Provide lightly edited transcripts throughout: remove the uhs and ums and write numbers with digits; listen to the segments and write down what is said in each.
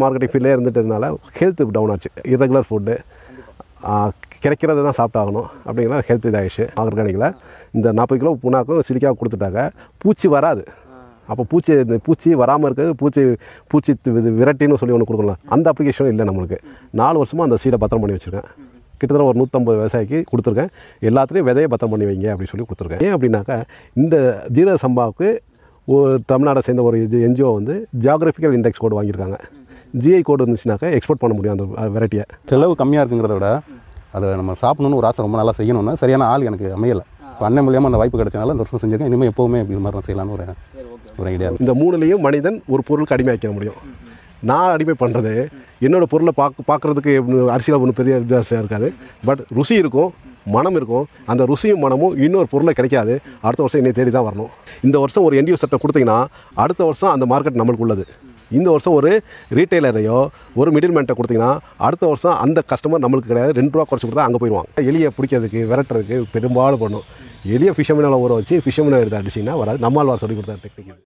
Marketing ஃபீல்டே இருந்துட்டதனால health down ஆச்சு. இரெகுலர் ஃபுட் கிடைக்கிறத தான் சாப்பிட்டாகணும் அப்படிங்கற ஹெல்த் இதாயிச்சு. ஆர்கானிக்ல இந்த 40 கிலோ புனாக்கும் சிலிக்காவை கொடுத்துட்டாங்க. பூச்சி வராது. அப்போ பூச்சி வராமல் இருக்கிறது பூச்சி விரட்டின்னு சொல்லி ஒன்று கொடுக்கலாம். அந்த அப்ளிகேஷன் இல்லை நம்மளுக்கு. 4 வருஷமாக அந்த சீடை பத்திரம் பண்ணி வச்சுருக்கேன். கிட்டத்தட்ட ஒரு 150 விவசாயிக்கு கொடுத்துருக்கேன். எல்லாத்துலேயும் விதையை பத்திரம் பண்ணி வைங்க அப்படின்னு சொல்லி கொடுத்துருக்கேன். ஏன் அப்படின்னாக்கா இந்த ஜீரக சம்பாவுக்கு ஒரு தமிழ்நாடை சேர்ந்த ஒரு என்ஜிஓ வந்து ஜியாகிரபிக்கல் இண்டெக்ஸ் கோடு வாங்கியிருக்காங்க. ஜிஐ கோடு இருந்துச்சுனாக்கா எக்ஸ்போர்ட் பண்ண முடியும். அந்த வெரைட்டியை செலவு கம்மியாக இருக்குங்கிறத விட அதை நம்ம சாப்பிடணுன்னு ஒரு ஆசை ரொம்ப நல்லா செய்யணும்னா சரியான ஆள் எனக்கு அமையலை. இப்போ அண்ணன் மூலியமாக அந்த வாய்ப்பு கிடைச்சனால இந்த வருஷம் செஞ்சுருக்கேன். இனிமேல் எப்போவுமே இது மாதிரி தான் செய்யலான்னு ஒரு ஐடியா. இந்த மூணுலேயும் மனிதன் ஒரு பொருளுக்கு அடிமை வைக்க முடியும். நான் அடிமை பண்ணுறது என்னோடய பொருளை பார்க்குறதுக்கு அரிசியில் ஒன்றும் பெரிய வித்தியாசம் இருக்காது. பட் ருசி இருக்கும், மனம் இருக்கும். அந்த ருசியும் மனமும் இன்னொரு பொருளை கிடைக்காது. அடுத்த வருஷம் என்னை தேடி தான் வரணும். இந்த வருஷம் ஒரு என்யூஸ் சட்டை கொடுத்தீங்கன்னா அடுத்த வருஷம் அந்த மார்க்கெட் நம்மளுக்கு உள்ளது. இந்த வருஷம் ஒரு ரீட்டைலரையோ ஒரு மிடில்மேன்ட்டை கொடுத்தீங்கன்னா அடுத்த வருஷம் அந்த கஸ்டமர் நம்மளுக்கு கிடையாது. 2 ரூபா குறைச்சி கொடுத்தா அங்கே போயிடுவாங்க. எலியை பிடிக்கிறதுக்கு விரட்டுறதுக்கு பெரும்பாலும் பண்ணும். எலியை ஃபிஷமினால் ஊற வச்சு ஃபிஷமினை எடுத்து அடிச்சிங்கன்னா வராது. நம்மால்வார் சொல்லி கொடுத்தா டெக்னிக்.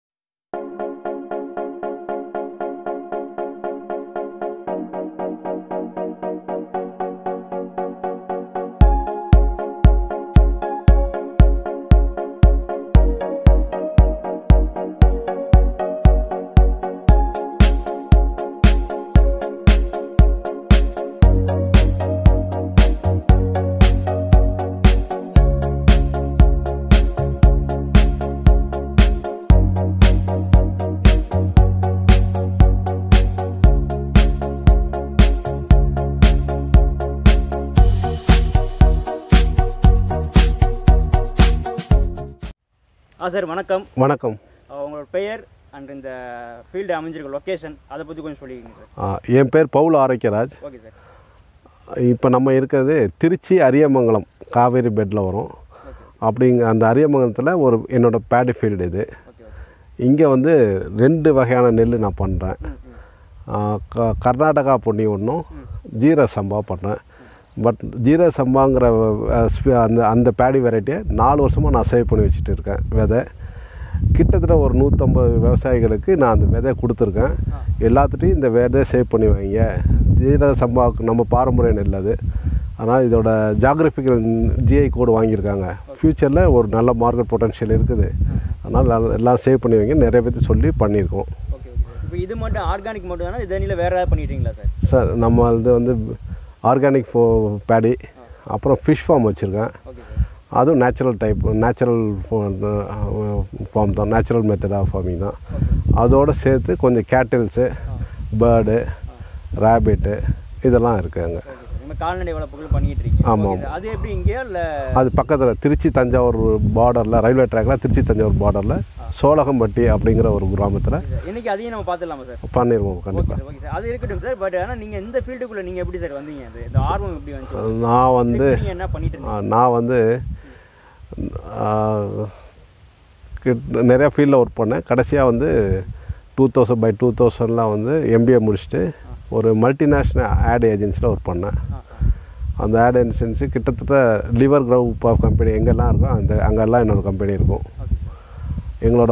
சார் வணக்கம். வணக்கம். உங்களோட பெயர் அண்ட் இந்த ஃபீல்டு அமைஞ்சிருக்க லொக்கேஷன் அதை பற்றி கொஞ்சம் சொல்லிக்கிங்க சார். என் பேர் பவுல் ஆரோக்கியராஜ். Okay sir. இப்போ நம்ம இருக்கிறது திருச்சி அரியமங்கலம் காவேரி பெட்டில் வரும். அப்படிங்க அந்த அரியமங்கலத்தில் ஒரு என்னோடய பேடு ஃபீல்டு இது. இங்கே வந்து 2 வகையான நெல் நான் பண்ணுறேன். கர்நாடகா பொன்னி ஒன்றும் ஜீரக சம்பா பண்ணுறேன். பட் ஜீரக சம்பாங்கிற அந்த பேடி வெரைட்டியை 4 வருஷமாக நான் சேவ் பண்ணி வச்சுட்டு இருக்கேன். விதை கிட்டத்தட்ட ஒரு 150 விவசாயிகளுக்கு நான் அந்த விதையை கொடுத்துருக்கேன். எல்லாத்துட்டையும் இந்த விதையை சேவ் பண்ணி வைங்க. ஜீரக சம்பாவுக்கு நம்ம பாரம்பரியம் நல்லது. ஆனால் இதோட ஜியாகிரபிக்கல் ஜிஐ கோடு வாங்கியிருக்காங்க. ஃப்யூச்சரில் ஒரு நல்ல மார்க்கெட் பொட்டன்ஷியல் இருக்குது. அதனால் எல்லாம் சேவ் பண்ணி வைங்க நிறைய பேர்த்து சொல்லி பண்ணியிருக்கோம். இப்போ இது மட்டும் ஆர்கானிக் மட்டும் தானே இதனில் வேறு ஏதாவது பண்ணிட்டீங்களா சார்? சார் நம்ம இது வந்து ஆர்கானிக் பேடி அப்புறம் ஃபிஷ் ஃபார்ம் வச்சுருக்கேன். அதுவும் நேச்சுரல் டைப் நேச்சுரல் ஃபார்ம் தான். நேச்சுரல் மெத்தட் ஆஃப் ஃபார்மிங் தான். அதோடு சேர்த்து கொஞ்சம் கேட்டில்ஸு பேர்டு ரேபிட்டு இதெல்லாம் இருக்குதுங்க. கால்நடை வளர்ப்புகள் பண்ணிகிட்டு இருக்கீங்க. ஆமாம். அது எப்படி இங்கேயா இல்லை அது பக்கத்தில் திருச்சி தஞ்சாவூர் பார்டரில் ரயில்வே ட்ராக்கில் திருச்சி தஞ்சாவூர் பார்டரில் சோலகம்பட்டி அப்படிங்கிற ஒரு கிராமத்தில் இன்றைக்கி அதையும் நம்ம பார்த்துடலாமா சார்? பண்ணிடுவோம் கண்டிப்பாக. Okay sir. அது இருக்கட்டும் சார். பட் ஆனால் நீங்கள் இந்த ஃபீல்டுக்குள்ளே நீங்கள் எப்படி சார் வந்தீங்க? அது இந்த ஆர்வம் எப்படி வந்துச்சு? நான் வந்து நிறையா ஃபீல்டில் ஒர்க் பண்ணேன். கடைசியாக வந்து 2000 வந்து எம்பிஏ முடிச்சுட்டு ஒரு மல்டிநேஷ்னல் ஆட் ஏஜென்சியில் ஒர்க் பண்ணேன். அந்த ஆட் ஏஜென்சி கிட்டத்தட்ட லிவர் க்ரூப் ஆஃப் கம்பெனி எங்கெல்லாம் இருக்கோ அந்த அங்கெல்லாம் என்னோடய கம்பெனி இருக்கும். எங்களோட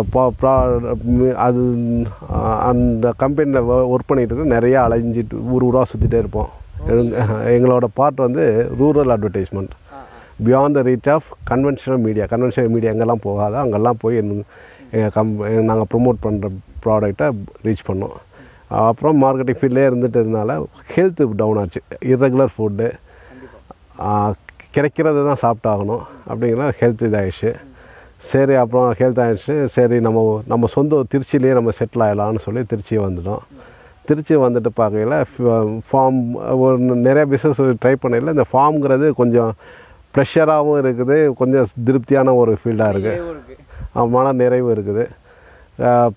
அது அந்த கம்பெனியில் ஒர்க் பண்ணிகிட்டு நிறையா அலைஞ்சிட்டு ஊர் ஊராக சுற்றிட்டே இருப்போம். எங்களோட பார்ட் வந்து rural advertisement beyond the reach of conventional media. Conventional media எங்கெல்லாம் போகாத அங்கெல்லாம் போய் எங்கள் நாங்கள் ப்ரொமோட் பண்ணுற ப்ராடக்டை ரீச் பண்ணோம். அப்புறம் மார்க்கெட்டிங் ஃபீல்டே இருந்துட்டதுனால ஹெல்த் டவுன் ஆச்சு. இரெகுலர் ஃபுட்டு கிடைக்கிறத தான் சாப்பிட்டாகணும் அப்படிங்கிற ஹெல்த் இதாகிடுச்சு. சரி அப்புறம் ஹெல்த் ஆகிடுச்சு. சரி நம்ம சொந்த திருச்சியிலேயே நம்ம செட்டில் ஆகிடலான்னு சொல்லி திருச்சியை வந்துட்டோம். திருச்சி வந்துட்டு பார்க்கையில் ஃபார்ம் ஒரு நிறையா பிஸ்னஸ் ட்ரை பண்ணல. இந்த ஃபார்ம்ங்கிறது கொஞ்சம் ப்ரெஷராகவும் இருக்குது. கொஞ்சம் திருப்தியான ஒரு ஃபீல்டாக இருக்குது. மன நிறைவு இருக்குது.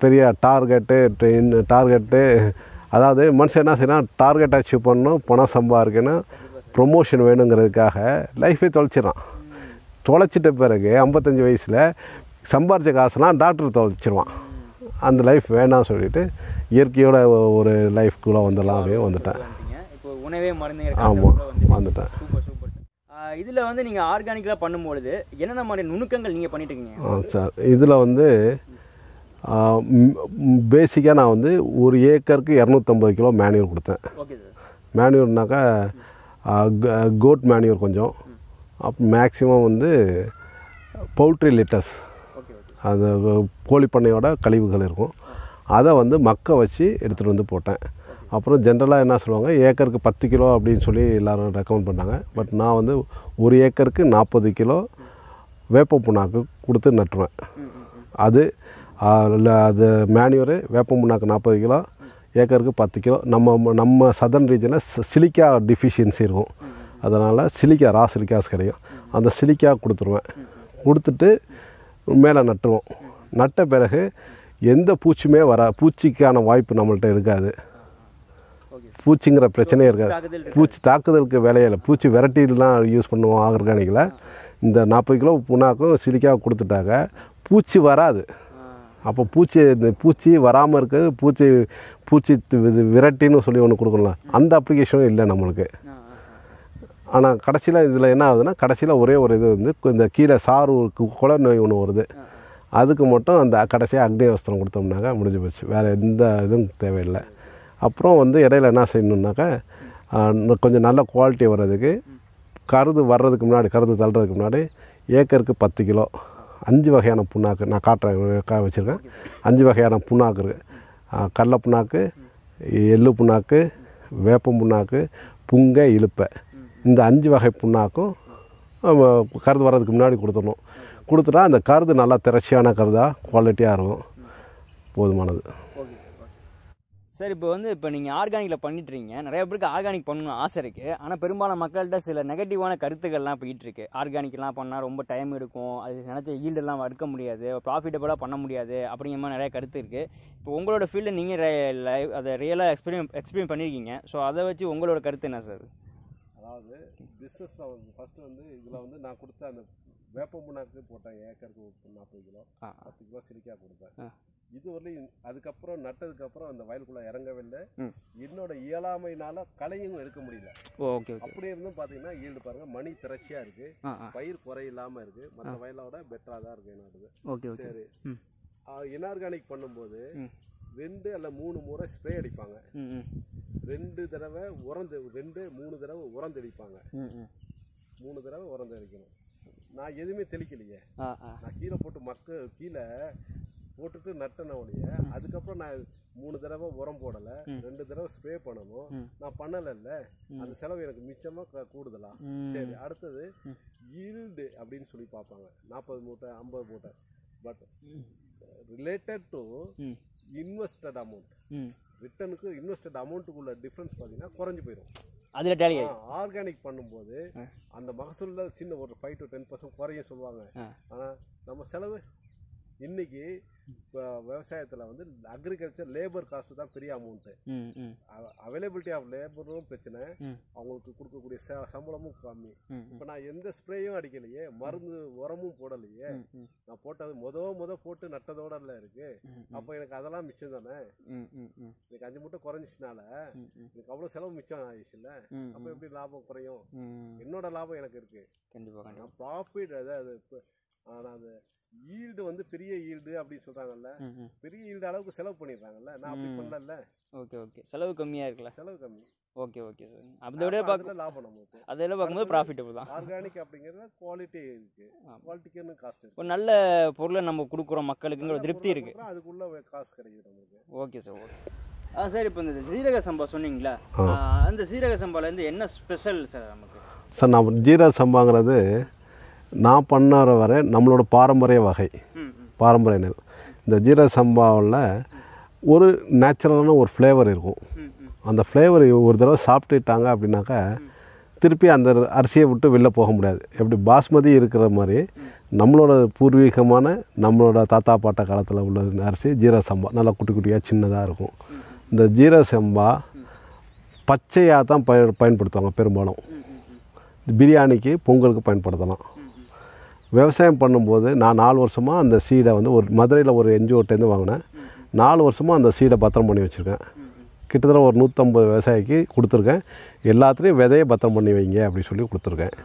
பெரிய டார்கெட்டு அதாவது மனுஷன் என்ன செய்யணும்? டார்கெட் அச்சீவ் பண்ணணும், பணம் சம்பாதிக்கணும், ப்ரொமோஷன் வேணுங்கிறதுக்காக லைஃபே தொலைச்சிடறான். தொலைச்சிட்ட பிறகு 55 வயசில் சம்பாரித்த காசுலாம் டாக்டர் தொலைச்சிடுவான். அந்த லைஃப் வேணாம்னு சொல்லிவிட்டு இயற்கையோட ஒரு லைஃப்குள்ளே வந்துடலாம் அப்படின்னு வந்துட்டேன். இப்போ உணவே மருந்து. ஆமாம் வந்துட்டேன். இதில் வந்து நீங்கள் ஆர்கானிக்கலாக பண்ணும்பொழுது என்னென்ன மாதிரி நுணுக்கங்கள் நீங்கள் பண்ணிட்டு இருக்கீங்க? ஆ சார். இதில் வந்து बेसिका ना वो ஏக்கருக்கு 250 किलो மேனியூர் கொடுத்தேன். மேனியூர்னாக்கா கோட் மேனியூர் கொஞ்சம் மேக்ஸிமம் பவுல்ட்ரி லிட்டர்ஸ் அது கோழி பண்ணையோட கழிவுகள் இருக்கும் அதை மக்க வச்சு எடுத்துட்டு போட்டேன். அப்புறம் ஜென்ரலாக என்ன சொல்லுவாங்க ஏக்கருக்கு 10 கிலோ அப்படின்னு சொல்லி எல்லாரும் ரெக்கமெண்ட் பண்ணாங்க. பட் நான் ஒரு ஏக்கருக்கு 40 கிலோ வேப்ப புண்ணாக்கு கொடுத்து நட்டுவேன். அது அது மேனியூர் வேப்ப புண்ணாக்கு 40 கிலோ ஏக்கருக்கு 10 கிலோ. நம்ம சதர்ன் ரீஜனில் சிலிக்கா டிஃபிஷியன்சி இருக்கும், அதனால் சிலிக்கா ரா சிலிக்காஸ் கிடைக்கும். அந்த சிலிக்கா கொடுத்துருவேன். கொடுத்துட்டு மேலே நட்டுவோம். நட்ட பிறகு எந்த பூச்சியுமே பூச்சிக்கான வாய்ப்பு நம்மள்கிட்ட இருக்காது. பூச்சிங்கிற பிரச்சனையே இருக்காது. பூச்சி தாக்குதலுக்கு வேலையில் பூச்சி வெரைட்டிலாம் யூஸ் பண்ணுவோம் ஆர்கானிக்கில். இந்த 40 கிலோ புண்ணாக்கும் சிலிக்காக கொடுத்துட்டாங்க பூச்சி வராது. அப்போ பூச்சி வராமல் இருக்க பூச்சி விரட்டின்னு சொல்லி ஒன்று கொடுக்கலாம். அந்த அப்ளிகேஷனும் இல்லை நம்மளுக்கு. ஆனால் கடைசியில் இதில் என்ன ஆகுதுன்னா கடைசியில் ஒரே ஒரு இது இந்த கீழே சாறு குள நோய் ஒன்று வருது. அதுக்கு மட்டும் அந்த கடைசியாக அக்னி வஸ்திரம் கொடுத்தோம்னாக்கா முடிஞ்சு போச்சு. வேறு எந்த இதுவும் தேவையில்லை. அப்புறம் இடையில என்ன செய்யணுன்னாக்கா கொஞ்சம் நல்ல குவாலிட்டி வர்றதுக்கு கருது வர்றதுக்கு முன்னாடி கருது தள்ளுறதுக்கு முன்னாடி ஏக்கருக்கு 10 கிலோ 5 வகையான புண்ணாக்கு நான் காட்டுறேன் வச்சுருக்கேன். 5 வகையான புண்ணாக்கு இருக்குது. கடலை புண்ணாக்கு, எள்ளு புண்ணாக்கு, வேப்பம் புண்ணாக்கு, புங்கை, இழுப்பை. இந்த 5 வகை புண்ணாக்கும் கருது வர்றதுக்கு முன்னாடி கொடுத்துடணும். கொடுத்துட்டா அந்த கருது நல்லா திரட்சியான கருதாக குவாலிட்டியாக இருக்கும். போதுமானது சார். இப்போ நீங்கள் ஆர்கானிக்கில் பண்ணிட்டுறீங்க. நிறைய பேருக்கு ஆர்கானிக் பண்ணணும்னு ஆசை இருக்குது. ஆனால் பெரும்பாலும் மக்கள்கிட்ட சில நெகட்டிவான கருத்துக்கள்லாம் போயிட்டுருக்கு. ஆர்கானிக்லாம் பண்ணால் ரொம்ப டைம் இருக்கும், அது நினச்ச ஈல்டெல்லாம் எடுக்க முடியாது, ப்ராஃபிட்டபுளாக பண்ண முடியாது அப்படிங்கிற மாதிரி நிறையா கருத்து இருக்குது. இப்போ உங்களோட ஃபீல்டில் நீங்கள் அதை ரியலாக எக்ஸ்பிளைன் பண்ணியிருக்கீங்க. ஸோ அதை வச்சு உங்களோட கருத்து என்ன சார்? அதாவது பிஸ்னஸ் ஃபஸ்ட்டு இதில் நான் கொடுத்த அந்த வேப்ப புண்ணாக்கு போட்டேன் ஏக்கருக்கு 40 கிலோ 10 கிலோ சிலிக்கா கொடுத்தேன். இது வரலையும் அதுக்கப்புறம் நட்டதுக்கப்புறம் அந்த வயலுக்குள்ளே இறங்கவே இல்லை. என்னோட இயலாமையினால களையும் எடுக்க முடியல. அப்படி இருந்தும் பார்த்தீங்கன்னா ஈல்டு பாருங்கள் மணி திரட்சியாக இருக்குது, பயிர் குறை இல்லாமல் இருக்குது, மற்ற வயலோட பெட்டராக தான் இருக்குது என்னோடது. சரி, இனார்கானிக் பண்ணும்போது 2 அல்லது 3 முறை ஸ்ப்ரே அடிப்பாங்க, 2 தடவை உரம், 2 3 தடவை உரம் தெளிப்பாங்க, 3 தடவை உரம் தெளிக்கணும். நான் எதுவுமே தெளிக்கலையே. நான் கீழே போட்டு கீழே போட்டுட்டு நட்டனவுடைய அதுக்கப்புறம் நான் 3 தடவை உரம் போடலை, 2 தடவை ஸ்ப்ரே பண்ணணும். நான் பண்ணலைல்ல, அந்த செலவு எனக்கு மிச்சமாக கூடுதலா. சரி, அடுத்தது ஈல்டு அப்படின்னு சொல்லி பார்ப்பாங்க, 40 மூட்டை 50 மூட்டை. But related to invested amount, ரிட்டனுக்கு இன்வெஸ்டட் அமௌண்ட்டுக்குள்ள டிஃப்ரென்ஸ் பார்த்தீங்கன்னா குறைஞ்சி போயிடும். ஆர்கானிக் பண்ணும்போது அந்த மகசூல்ல சின்ன ஒரு 5 to 10% குறையும் சொல்லுவாங்க. ஆனால் நம்ம செலவு இன்னைக்கு விவசாயத்தில் அக்ரிகல்ச்சர் லேபர் காஸ்ட் தான் பெரிய அமௌண்ட்டு. அவைலபிலிட்டி ஆஃப் லேபரும் பிரச்சனை, அவங்களுக்கு கொடுக்கக்கூடிய சம்பளமும் கம்மி. இப்போ நான் எந்த ஸ்ப்ரேயும் அடிக்கலையே, மருந்து உரமும் போடலையே. நான் போட்டது முத போட்டு நட்டதோட இல்லை இருக்கு. அப்போ எனக்கு அதெல்லாம் மிச்சம் தானே. எனக்கு 5 மூட்டை குறைஞ்சிச்சுனால எனக்கு அவ்வளோ செலவு மிச்சம் ஆயிடுச்சுல்ல. அப்போ எப்படி லாபம் குறையும்? என்னோட லாபம் எனக்கு இருக்கு கண்டிப்பாக. ப்ராஃபிட் அதாவது ஆனால் அது ஈல்டு பெரிய ஈல்டு அப்படின்னு சொல்கிறாங்கல்ல, பெரிய ஈல்டு அளவுக்கு செலவு பண்ணிடுறாங்கல்ல. நான் அப்படி பண்ணல. ஓகே ஓகே, செலவு கம்மியாக இருக்குல்ல, செலவு கம்மி. Okay okay sir. அதோட பார்க்குறது லாபம் நமக்கு, அதெல்லாம் பார்க்கும்போது ப்ராஃபிட்டபுள் தான். ஆர்கானிக் அப்படிங்கிறது குவாலிட்டி இருக்குது, குவாலிட்டிக்கான காஸ்ட் இருக்குது. ஒரு நல்ல பொருளை நம்ம கொடுக்குறோம் மக்களுக்குங்கிற திருப்தி இருக்குது, அதுக்குள்ளே காசு கிடைக்குது நமக்கு. Okay sir, okay. சார், இப்போ இந்த சீரக சம்பா சொன்னீங்களா, அந்த சீரக சம்பாலேருந்து என்ன ஸ்பெஷல் சார் நமக்கு? சார், நான் ஜீரக சம்பாங்கிறது நான் பண்ணுற வரை நம்மளோட பாரம்பரிய வகை, பாரம்பரிய நெல். இந்த ஜீரக சம்பாவில் ஒரு நேச்சுரலான ஒரு ஃப்ளேவர் இருக்கும். அந்த ஃப்ளேவர் ஒரு தடவை சாப்பிட்டுட்டாங்க அப்படின்னாக்கா திருப்பி அந்த அரிசியை விட்டு வெளில போக முடியாது. எப்படி பாஸ்மதி இருக்கிற மாதிரி நம்மளோட பூர்வீகமான நம்மளோட தாத்தா பாட்டா காலத்தில் உள்ள அரிசி ஜீரக சம்பா நல்லா குட்டி குட்டியாக சின்னதாக இருக்கும். இந்த ஜீரக சம்பா பச்சையாக தான் பயன்படுத்துவாங்க பெரும்பாலும். பிரியாணிக்கு, பொங்கலுக்கு பயன்படுத்தலாம். விவசாயம் பண்ணும்போது நான் 4 வருஷமாக அந்த சீடை ஒரு மதுரையில் ஒரு என்ஜிஓட்டேருந்து வாங்கினேன். 4 வருஷமாக அந்த சீடை பத்திரம் பண்ணி வச்சுருக்கேன். கிட்டத்தட்ட ஒரு 150 விவசாயிக்கு கொடுத்துருக்கேன். எல்லாத்துலேயும் விதையை பத்திரம் பண்ணி வைங்க அப்படின்னு சொல்லி கொடுத்துருக்கேன்.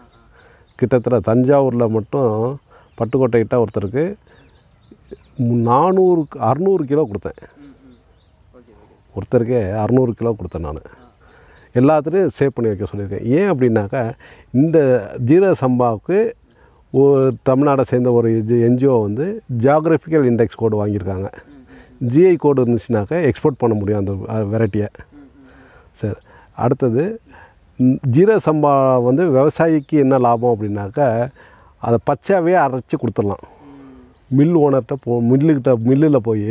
கிட்டத்தட்ட தஞ்சாவூரில் மட்டும் பட்டுக்கோட்டைக்கிட்ட ஒருத்தருக்கு 600 கிலோ கொடுத்தேன். ஒருத்தருக்கே 600 கிலோ கொடுத்தேன். நான் எல்லாத்துலேயும் சேவ் பண்ணி வைக்க சொல்லியிருக்கேன். ஏன் அப்படின்னாக்கா இந்த ஜீரக சம்பாவுக்கு ஒரு தமிழ்நாடை சேர்ந்த ஒரு NGO வந்து ஜியாகிரபிக்கல் இண்டெக்ஸ் கோடு வாங்கியிருக்காங்க. ஜிஐ கோடு இருந்துச்சுனாக்கா எக்ஸ்போர்ட் பண்ண முடியும் அந்த வெரைட்டியை. சரி, அடுத்தது ஜீரக சம்பா வந்து விவசாயிக்கு என்ன லாபம் அப்படின்னாக்கா அதை பச்சாவே அரைச்சி கொடுத்துடலாம். மில் ஓனர்கிட்ட மில்லில் போய்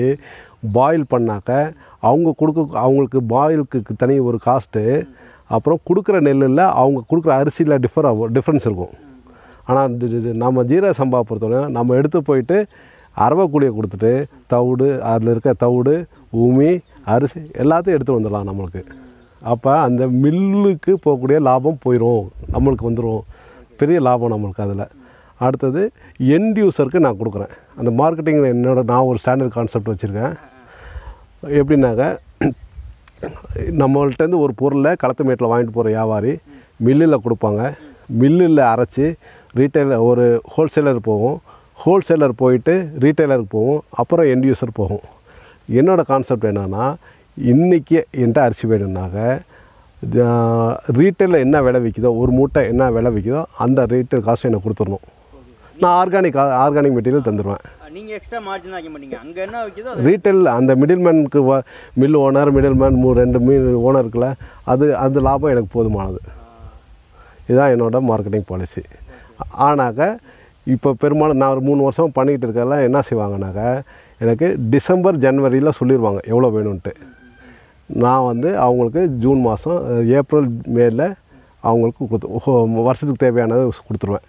பாயில் பண்ணாக்க அவங்க அவங்களுக்கு பாயிலுக்கு தனி ஒரு காஸ்ட்டு, அப்புறம் கொடுக்குற நெல்லில் அவங்க கொடுக்குற அரிசியில் டிஃப்ரென்ஸ் இருக்கும். ஆனால் நம்ம ஜீரக சம்பா பொறுத்தவரை நம்ம எடுத்து போயிட்டு அரவை கூலியை கொடுத்துட்டு தவிடு, அதில் இருக்க தவிடு, உமி, அரிசி எல்லாத்தையும் எடுத்து வந்துடலாம் நம்மளுக்கு. அப்போ அந்த மில்லுக்கு போகக்கூடிய லாபம் போயிடும், நம்மளுக்கு வந்துடும் பெரிய லாபம் நம்மளுக்கு. அதில் அடுத்தது எண்ட் யூஸருக்கு நான் கொடுக்குறேன். அந்த மார்க்கெட்டிங்கில் நான் ஒரு ஸ்டாண்டர்ட் கான்செப்ட் வச்சுருக்கேன். எப்படின்னாக்க நம்மள்கிட்டேருந்து ஒரு பொருளை களத்து மேட்டில் வாங்கிட்டு போகிற வியாபாரி மில்லில் கொடுப்பாங்க. மில்லில் அரைச்சி ரீட்டைலர் ஒரு ஹோல்சேலர் போகும், ஹோல்சேலர் போயிட்டு ரீட்டைலருக்கு போகும், அப்புறம் எண்ட் யூஸர் போகும். என்னோடய கான்செப்ட் என்னென்னா இன்றைக்கி என்கிட்ட அரிசி வேணும்னாக்க ரீட்டைலில் என்ன விலை விற்கிதோ, ஒரு மூட்டை என்ன விலை விற்கிதோ அந்த ரீட்டைல் காசு எனக்கு கொடுத்துடணும். நான் ஆர்கானிக் மெட்டீரியல் தந்துடுவேன். நீங்கள் எக்ஸ்ட்ரா மார்ஜின் ஆக மாட்டீங்க. அங்கே என்ன விற்கிதோ ரீட்டைல் அந்த மிடில்மேனுக்கு மில் ஓனர் மிடில்மேன் 2 மில் ஓனருக்குள்ள அது லாபம் எனக்கு போதுமானது. இதுதான் என்னோடய மார்க்கெட்டிங் பாலிசி. ஆனாக்க இப்போ பெரும்பாலும் நான் ஒரு 3 வருஷம் பண்ணிக்கிட்டு இருக்கெல்லாம் என்ன செய்வாங்கனாக்க எனக்கு டிசம்பர் ஜனவரியில் சொல்லிடுவாங்க எவ்வளோ வேணும்ன்ட்டு. நான் வந்து அவங்களுக்கு ஜூன் மாதம் ஏப்ரல் மேல அவங்களுக்கு கொடுத்து வருஷத்துக்கு தேவையானதை கொடுத்துருவேன்.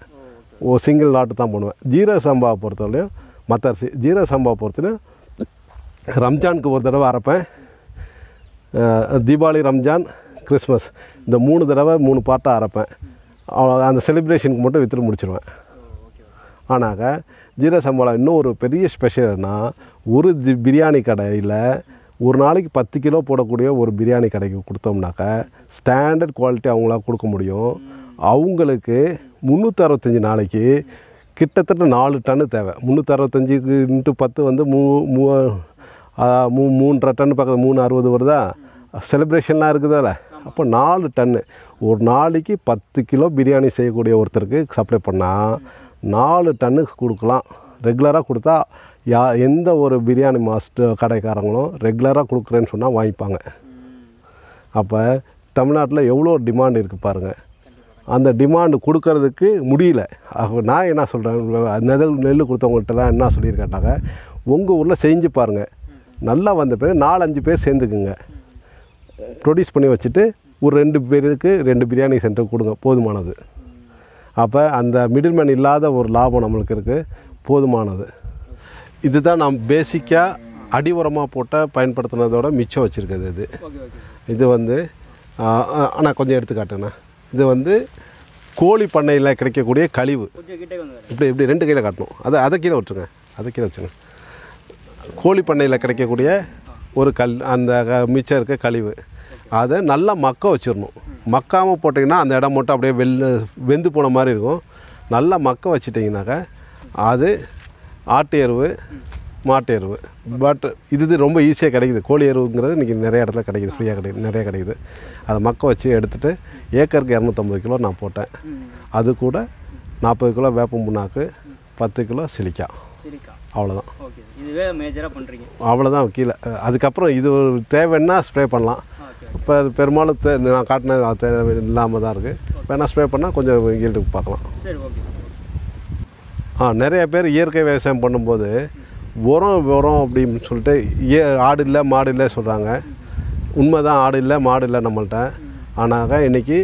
ஒரு சிங்கிள் லாட்டு தான் பண்ணுவேன். ஜீரக சம்பாவை பொறுத்தவரையும் மற்ற அரிசி ஜீரக சம்பாவை பொறுத்தவரையும் ரம்ஜானுக்கு ஒரு தடவை அரைப்பேன். தீபாவளி, ரம்ஜான், கிறிஸ்மஸ் இந்த 3 தடவை 3 பார்ட்டாக அரைப்பேன். அந்த செலிப்ரேஷனுக்கு மட்டும் விற்று முடிச்சிடுவேன். ஆனாக்க ஜீரக சம்பாவில் இன்னும் ஒரு பெரிய ஸ்பெஷல்னா ஒரு பிரியாணி கடையில் ஒரு நாளைக்கு 10 கிலோ போடக்கூடிய ஒரு பிரியாணி கடைக்கு கொடுத்தோம்னாக்க ஸ்டாண்டர்ட் குவாலிட்டி அவங்களாக கொடுக்க முடியும். அவங்களுக்கு 365 நாளைக்கு கிட்டத்தட்ட 4 டன்னு தேவை. 365 × 10 வந்து 3.5 டன் பக்கத்தில் 3.60 வருதா. செலிப்ரேஷன்லாம் இருக்குதால அப்போ 4 டன்னு ஒரு நாளைக்கு 10 கிலோ பிரியாணி செய்யக்கூடிய ஒருத்தருக்கு சப்ளை பண்ணால் 4 டன்னு கொடுக்கலாம். ரெகுலராக கொடுத்தா எந்த ஒரு பிரியாணி மாஸ்டர் கடைக்காரங்களும் ரெகுலராக கொடுக்குறேன்னு சொன்னால் வாங்கிப்பாங்க. அப்போ தமிழ்நாட்டில் எவ்வளோ டிமாண்ட் இருக்குது பாருங்கள். அந்த டிமாண்டு கொடுக்கறதுக்கு முடியல. நான் என்ன சொல்கிறேன், நெல் கொடுத்தவங்கள்ட்டலாம் என்ன சொல்லியிருக்கேன்னாக்க உங்கள் ஊரில் செஞ்சு பாருங்கள், நல்லா வந்த பேர் 4-5 பேர் சேர்ந்துக்குங்க, ப்ரொடியூஸ் பண்ணி வச்சுட்டு ஒரு 2 பேருக்கு 2 பிரியாணி சென்டர் கொடுங்க, போதுமானது. அப்போ அந்த மிடில்மேன் இல்லாத ஒரு லாபம் நம்மளுக்கு இருக்குது, போதுமானது. இதுதான் நாம் பேசிக்காக அடி உரமாக போட்ட பயன்படுத்தினதோட மிச்சம் வச்சுருக்குது. இது வந்து ஆனால் கொஞ்சம் எடுத்துக்காட்டேண்ணா, இது வந்து கோழி பண்ணையில் கிடைக்கக்கூடிய கழிவு. இப்படி 2 கையில் காட்டணும். அதை கீழே விட்டுருங்க, அதை கீழே வச்சுருங்க. கோழி பண்ணையில் கிடைக்கக்கூடிய ஒரு அந்த மிச்சம் இருக்க கழிவு அதை நல்லா மக்க வச்சிடணும். மக்காமல் போட்டிங்கன்னா அந்த இடம் மட்டும் அப்படியே வெந்து போன மாதிரி இருக்கும். நல்லா மக்க வச்சிட்டிங்கனாக்கா அது ஆட்டு எருவு, மாட்டு எருவு, பட் இது ரொம்ப ஈஸியாக கிடைக்குது. கோழி எருவுங்கிறது இன்றைக்கி நிறைய இடத்துல கிடைக்குது, ஃப்ரீயாக கிடைக்குது, நிறையா கிடைக்குது. அதை மக்க வச்சு எடுத்துகிட்டு ஏக்கருக்கு 250 கிலோ நான் போட்டேன். அது கூட 40 கிலோ வேப்பம் புண்ணாக்கு, 10 கிலோ சிலிக்கா, அவ்வளோதான். இதுவே மேஜராக பண்ணுறீங்க, அவ்வளோதான். கீழே அதுக்கப்புறம் இது தேவைன்னா ஸ்ப்ரே பண்ணலாம். இப்போ பெரும்பாலும் நான் காட்டினது தேவை இல்லாமல் தான் இருக்குது. வேணால் ஸ்ப்ரே பண்ணால் கொஞ்சம் ஈல்டுக்கு பார்க்கலாம். சரி, ஓகே. நிறைய பேர் இயற்கை விவசாயம் பண்ணும்போது உரம் அப்படின்னு சொல்லிட்டு ஆடு இல்லை மாடு இல்லை சொல்கிறாங்க. உண்மை தான், ஆடு இல்லை மாடு இல்லை நம்மள்கிட்ட. ஆனாக்கா இன்றைக்கி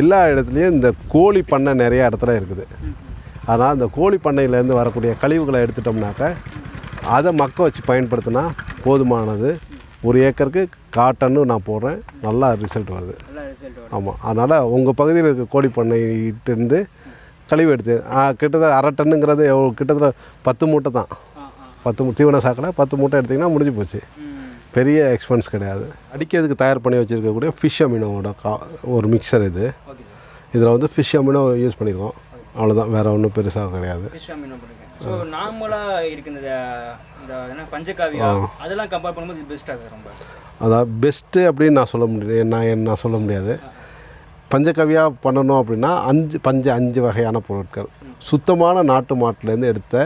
எல்லா இடத்துலையும் இந்த கோழி பண்ணை நிறைய இடத்துல இருக்குது. ஆனால் இந்த கோழி பண்ணையிலேருந்து வரக்கூடிய கழிவுகளை எடுத்துட்டோம்னாக்கா அதை மக்க வச்சு பயன்படுத்தினா போதுமானது. 1 ஏக்கருக்கு காட்டன்னு நான் போடுறேன், நல்லா ரிசல்ட் வருது. ஆமாம், அதனால் உங்கள் பகுதியில் இருக்க கோழி பண்ணையிட்டேருந்து கழிவு எடுத்து கிட்டத்தட்ட 1/2 டன்னுங்கிறது எவ்வளோ, கிட்டத்தட்ட 10 மூட்டை தான். 10 மூட்டை தீவன சாக்கடை 10 மூட்டை எடுத்திங்கன்னா முடிஞ்சு போச்சு. பெரிய எக்ஸ்பென்ஸ் கிடையாது. அடிக்கிறதுக்கு தயார் பண்ணி வச்சுருக்கக்கூடிய ஃபிஷ் அமினோட ஒரு மிக்சர் இது. இதில் வந்து ஃபிஷ் அமினோ யூஸ் பண்ணியிருக்கோம், அவ்வளோதான், வேறு ஒன்றும் பெருசாக கிடையாது. சோ நார்மலா இருக்குது இந்த என்ன பஞ்சகாவியா அதெல்லாம் கம்பேர் பண்ணும்போது இது பெஸ்டா சார் ரொம்ப அதா பெஸ்ட் அப்படி நான் சொல்ல முடியாது நான் சொல்ல முடியாது பஞ்சகாவியா பண்ணனும் அப்படினா அஞ்சு வகையான பொருட்கள் சுத்தமான நாட்டு மாட்டுல இருந்து எடுத்த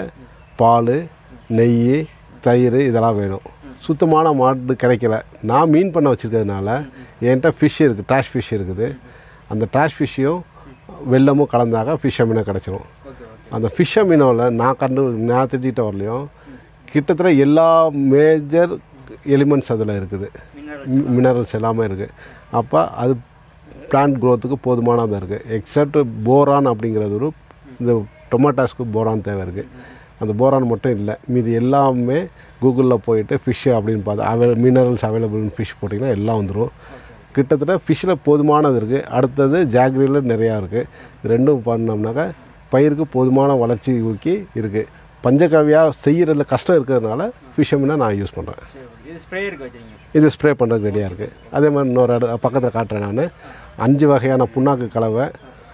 பால் நெய் தயிர் இதெல்லாம் வேணும் சுத்தமான மாடு கிடைக்கல நான் மீன் பண்ண வச்சிருக்கிறதுனால ஏன்ட்ட ஃபிஷ் இருக்கு ட்ராஷ் ஃபிஷ் இருக்குது அந்த ட்ராஷ் ஃபிஷியும் வெல்லமும் கலந்தாக்க ஃபிஷ் மீனை கிடைச்சிரும் அந்த ஃபிஷ் மீனோல நான் தெரிஞ்சுக்கிட்ட வரலையும் கிட்டத்தட்ட எல்லா மேஜர் எலிமெண்ட்ஸ் அதில் இருக்குது மினரல்ஸ் எல்லாமே இருக்குது அப்போ அது பிளான்ட் க்ரோத்துக்கு போதுமானதாக இருக்குது எக்ஸப்ட் போரான் அப்படிங்கிறது ஒரு இந்த டொமேட்டோஸ்க்கு போரான் தேவை இருக்குது அந்த போரான் மட்டும் இல்லை மீது எல்லாமே கூகுளில் போயிட்டு ஃபிஷ்ஷு அப்படின்னு பார்த்தா மினரல்ஸ் அவைலபிள்னு ஃபிஷ் போட்டிங்கன்னா எல்லாம் வந்துடும் கிட்டத்தட்ட ஃபிஷ்ஷில் போதுமானது இருக்குது அடுத்தது ஜாக்ரியில் நிறையா இருக்குது ரெண்டும் பண்ணோம்னாக்கா பயிருக்கு போதுமான வளர்ச்சி ஊக்கி இருக்குது பஞ்சகாவியா செய்கிறதுல கஷ்டம் இருக்கிறதுனால ஃபிஷ்ஷும்னா நான் யூஸ் பண்ணுறேன் இது ஸ்ப்ரே பண்ணுறதுக்கு ரெடியாக இருக்குது அதே மாதிரி இன்னொரு பக்கத்தில் காட்டுறேன் நான் 5 வகையான புண்ணாக்கு கலவை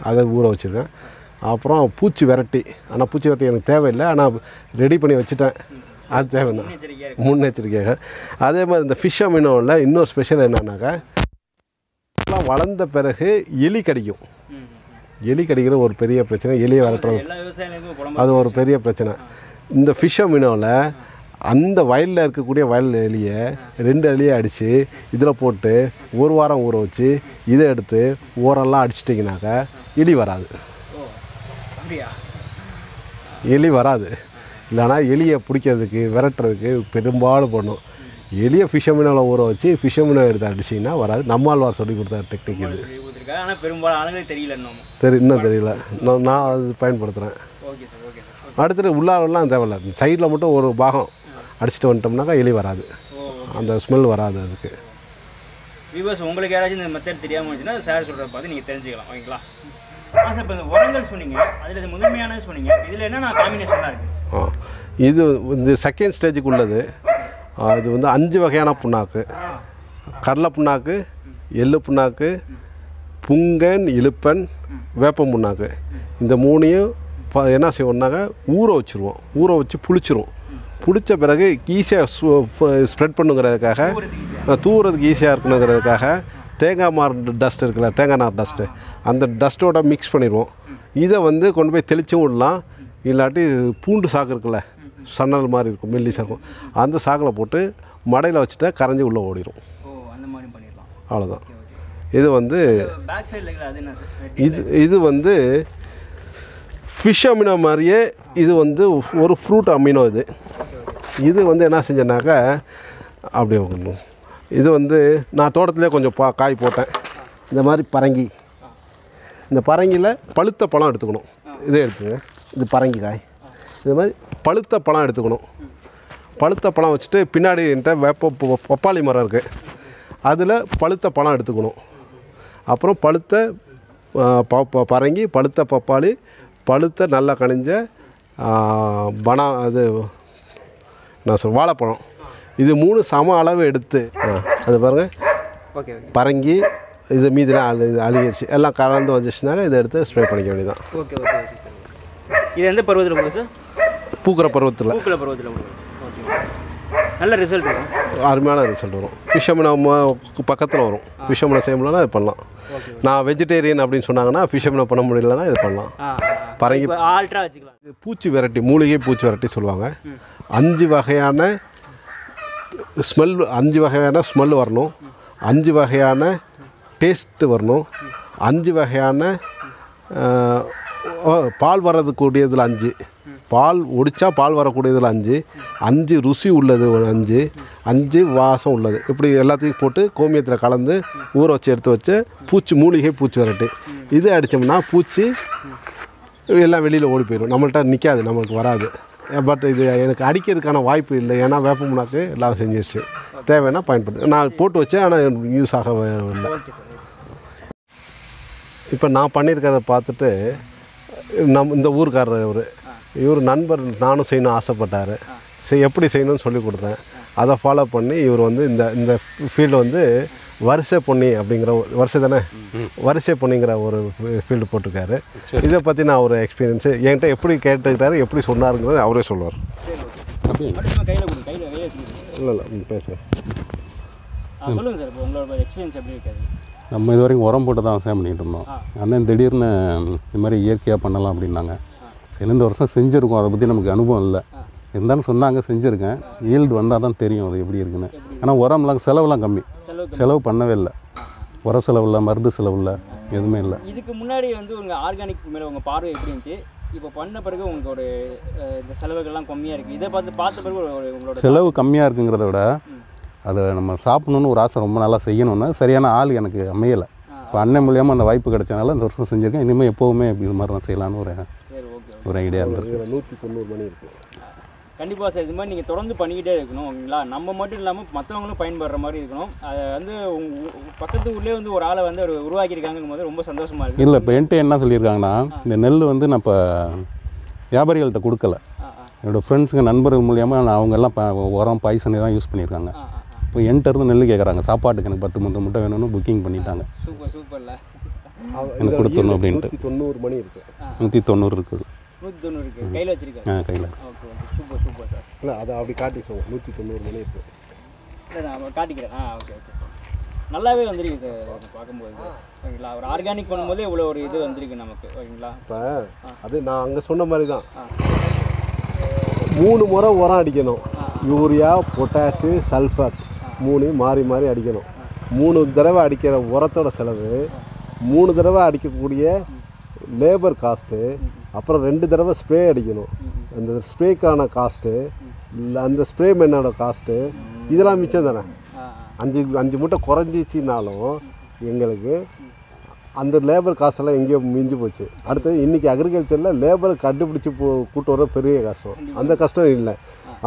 அதை ஊற வச்சுருக்கேன் அப்புறம் பூச்சி விரட்டி ஆனால் பூச்சி விரட்டி எனக்கு தேவையில்லை ஆனால் ரெடி பண்ணி வச்சுட்டேன் அது தேவைன்னா முன்னெச்சரிக்கையாக அதே மாதிரி இந்த ஃபிஷ் அமினோவில் இன்னொரு ஸ்பெஷல் என்னன்னாக்கா எல்லாம் வளர்ந்த பிறகு எலி கடிக்கும் எலி கடிக்கிற ஒரு பெரிய பிரச்சனை எலியை விரட்டுறது அது ஒரு பெரிய பிரச்சனை இந்த ஃபிஷ் அமினோவில் அந்த வயலில் இருக்கக்கூடிய வயல் எலியை 2 எலியை அடித்து இதில் போட்டு ஒரு வாரம் ஊற வச்சு இதை எடுத்து ஓரெல்லாம் அடிச்சிட்டிங்கனாக்கா எலி வராது இல்லைனா எலியை பிடிக்கிறதுக்கு விரட்டுறதுக்கு பெரும்பாலும் பண்ணும் எலியை ஃபிஷ் அமினோவில் ஊற வச்சு ஃபிஷ் அமினோ எடுத்து அடிச்சிங்கன்னா வராது நம்மாழ்வார் சொல்லி கொடுத்த டெக்னிக் இது ஆனால் பெரும்பாலும் ஆளுங்களுக்கு தெரியல இன்னும் தெரியல நான் அது பயன்படுத்துகிறேன் அடுத்தது உள்ளாரெல்லாம் தேவையில்லை சைடில் மட்டும் ஒரு பாகம் அடிச்சுட்டு வந்துட்டோம்னாக்கா எலி வராது அந்த ஸ்மெல் வராது அதுக்கு உங்களுக்கு யாராச்சும் இந்த மெத்தட் தெரியாமல் இருந்துச்சுன்னா சார் சொல்கிற பார்த்து நீங்கள் தெரிஞ்சுக்கலாம் ஓகேங்களா இப்போ இந்த உரங்கள் சொன்னீங்க அதில் முதன்மையானது சொன்னீங்க இதில் என்னென்ன காம்பினேஷனாக இருக்குது இது இந்த செகண்ட் ஸ்டேஜுக்கு உள்ளது அது 5 வகையான புண்ணாக்கு கடலை புண்ணாக்கு எள்ளு புண்ணாக்கு புங்கன் இழுப்பன் வேப்பம் புண்ணாக்கு இந்த 3ஐயும் என்ன செய்வோம்னாக்கா ஊற வச்சுருவோம் ஊற வச்சு புளிச்சிரும் புளித்த பிறகு ஈஸியாக ஸ்ப்ரெட் பண்ணுங்கிறதுக்காக தூவுறதுக்கு ஈஸியாக இருக்கணுங்கிறதுக்காக தேங்காய் மார் டஸ்ட் இருக்குல்ல தேங்காய் நார் டஸ்ட்டு அந்த டஸ்ட்டோட மிக்ஸ் பண்ணிடுவோம் இதை கொண்டு போய் தெளிச்சும் விடலாம் இல்லாட்டி பூண்டு சாக்கு இருக்குல்ல சன்னல் மாதிரி இருக்கும் மெல்லி சாக்கும் அந்த சாக்கில் போட்டு மடையில் வச்சுட்டா கரைஞ்சி உள்ளே ஓடிடும் அவ்வளோதான் இது இது ஃபிஷ் அமினோ மாதிரியே இது ஒரு ஃப்ரூட் அமினோ இது இது என்ன செஞ்சேன்னாக்கா அப்படியே ஒன்றும் இது நான் தோட்டத்திலே கொஞ்சம் காய் போட்டேன் இந்த மாதிரி பரங்கி இந்த பரங்கியில் பழுத்த பழம் எடுத்துக்கணும் இதே எடுத்துங்க இது பரங்கி காய் இது மாதிரி பழுத்த பழம் எடுத்துக்கணும் பழுத்த பழம் வச்சுட்டு பின்னாடி என்கிட்ட பப்பாளி மரம் இருக்குது அதில் பழுத்த பழம் எடுத்துக்கணும் அப்புறம் பழுத்த பரங்கி பழுத்த பப்பாளி பழுத்த நல்லா கனிஞ்ச அது நான் சொல் வாழைப்பழம் இது 3 சம அளவு எடுத்து அது பாருங்கள் பரங்கி இது மீதிலாம் அழுகிடுச்சு எல்லாம் கலந்து வந்துச்சுனாக்கா இதை எடுத்து ஸ்ப்ரே பண்ணிக்க வேண்டியதான் இது எந்த பருவத்தில் போகுது சார் பூக்கிற பருவத்தில் நல்ல ரிசல்ட் வரும் அருமையான ரிசல்ட் வரும் ஃபிஷ் அமினோ பக்கத்தில் வரும் ஃபிஷ் அமினோ செய்ய முடியலன்னா இது பண்ணலாம் நான் வெஜிடேரியன் அப்படின்னு சொன்னாங்கன்னா ஃபிஷ் அமினோ பண்ண முடியலன்னா இது பண்ணலாம் பரங்கி ஆல்ட்ரா வச்சுக்கலாம் இது பூச்சி வெரைட்டி மூலிகை பூச்சி வெரைட்டி சொல்லுவாங்க 5 வகையான ஸ்மெல் 5 வகையான ஸ்மெல் வரணும் 5 வகையான டேஸ்ட்டு வரணும் 5 வகையான பால் வரதுக்கூடியதில் 5 பால் ஒடிச்சா பால் வரக்கூடியதில் 5 ருசி உள்ளது 5 வாசம் உள்ளது இப்படி எல்லாத்தையும் போட்டு கோமியத்தில் கலந்து ஊற வச்சு எடுத்து வச்சு பூச்சி மூலிகை பூச்சி விரட்டு இது அடித்தோம்னா பூச்சி எல்லாம் வெளியில் ஓடி போயிடும் நம்மள்கிட்ட நிற்காது நம்மளுக்கு வராது பட் இது எனக்கு அடிக்கிறதுக்கான வாய்ப்பு இல்லை ஏன்னா வேப்பமுனாக்கு எல்லாம் செஞ்சிருச்சு தேவைன்னா பயன்படுத்து நான் போட்டு வச்சேன் ஆனால் யூஸ் ஆக இல்லை இப்போ நான் பண்ணியிருக்கிறத பார்த்துட்டு இந்த ஊருக்காரர் இவர் நண்பர் நானும் செய்யணும் ஆசைப்பட்டார் எப்படி செய்யணும்னு சொல்லி கொடுத்தேன் அதை ஃபாலோ பண்ணி இவர் இந்த ஃபீல்டு वरसे पुण्य अभी वर्ष ताना वरसे पुण्य और फील्ड पटर इतने पता ना और एक्सपीरियंस एंटे एपी केटर நம்ம இது வரைக்கும் உரம் போட்டு தான் விவசாயம் பண்ணிகிட்டு இருந்தோம். ஆனால் திடீர்னு இந்த மாதிரி இயற்கையாக பண்ணலாம் அப்படின்னாங்க. சரி, இந்த வருஷம் செஞ்சுருக்கோம், அதை பற்றி நமக்கு அனுபவம் இல்லை. இருந்தாலும் சொன்னாங்க, செஞ்சுருக்கேன், ஈல்டு வந்தால் தான் தெரியும் அது எப்படி இருக்குன்னு. ஆனால் உரம்லாம் செலவுலாம் கம்மி, செலவு பண்ணவே இல்லை. உர செலவு இல்லை, மருந்து செலவு இல்லை, எதுவுமே இல்லை. இதுக்கு முன்னாடி வந்து உங்கள் ஆர்கானிக் மேலே உங்கள் பார்வை எப்படி இருந்துச்சு? இப்போ பண்ண பிறகு உங்களுக்கு ஒரு இந்த செலவுகள்லாம் கம்மியாக இருக்குது, இதை பார்த்த பிறகு உங்களோட செலவு கம்மியாக இருக்குங்கிறத விட அதை நம்ம சாப்பிடணுன்னு ஒரு ஆசை ரொம்ப நல்லா செய்யணும்னா சரியான ஆள் எனக்கு அமையலை. இப்போ அண்ணன் மூலியமாக அந்த வாய்ப்பு கிடைச்சனால இந்த வருஷம் செஞ்சுருக்கேன். இனிமேல் எப்போவுமே இது மாதிரி தான் செய்யலான்னு ஒரு ஐடியா இருந்துருக்கு. 190 மணி இருக்குது. கண்டிப்பாக சார், இது மாதிரி நீங்கள் தொடர்ந்து பண்ணிக்கிட்டே இருக்கணும் ஓகேங்களா. நம்ம மட்டும் இல்லாமல் மற்றவங்களும் பயன்படுற மாதிரி இருக்கணும். அதை வந்து பக்கத்து ஊர்லேயே வந்து ஒரு ஆளை வந்து அவர் உருவாக்கியிருக்காங்கும் போது ரொம்ப சந்தோஷமாக இருக்குது. இல்லை, இப்போ என்கிட்ட என்ன சொல்லியிருக்காங்கன்னா, இந்த நெல் வந்து நான் இப்போ வியாபாரிகள்கிட்ட கொடுக்கல, என்னோடய ஃப்ரெண்ட்ஸுங்க நண்பர்கள் மூலியமாக நான் அவங்கெல்லாம் உரம் பாய்சனை தான் யூஸ் பண்ணியிருக்காங்க. இப்போ என்கிட்டருந்து நெல் கேட்குறாங்க சாப்பாட்டுக்கு, எனக்கு 10 முட்டை வேணும்னு புக்கிங் பண்ணிட்டாங்க. சூப்பர் சூப்பர்ல, எனக்கு கொடுத்துடணும் அப்படின்ட்டு. 190 மணி இருக்குது. 190 இருக்குது. 190 இருக்குது கையில் வச்சிருக்கேன். கையில். Okay okay, super super sir. இல்லை, அதை அப்படி காட்டி சொல்லுவோம். 190 மணி இருக்குது. இல்லை, நான் காட்டிக்கிறேன். ஓகே ஓகே சார், நல்லாவே வந்துருக்கு சார் பார்க்கும்போது. ஓகேங்களா, ஒரு ஆர்கானிக் பண்ணும்போது இவ்வளோ ஒரு இது வந்துருக்கு நமக்கு. ஓகேங்களா, இப்போ அது நான் அங்கே சொன்ன மாதிரி தான் 3 முறை உரம் அடிக்கணும். யூரியா, பொட்டாசு, சல்ஃபர் 3 மாறி அடிக்கணும். 3 தடவை அடிக்கிற உரத்தோட செலவு, 3 தடவை அடிக்கக்கூடிய லேபர் காஸ்ட்டு, அப்புறம் 2 தடவை ஸ்ப்ரே அடிக்கணும், அந்த ஸ்ப்ரேக்கான காஸ்ட்டு, அந்த ஸ்ப்ரே மேனோட காஸ்ட்டு, இதெல்லாம் மிச்சம் தானே. 5 முட்டை குறைஞ்சிச்சின்னாலும் எங்களுக்கு அந்த லேபர் காஸ்டெல்லாம் எங்கேயோ மிஞ்சி போச்சு. அடுத்தது இன்றைக்கி அக்ரிகல்ச்சரில் லேபரை கண்டுபிடிச்சி கூட்டு வர பெரிய கஷ்டம், அந்த கஷ்டம் இல்லை.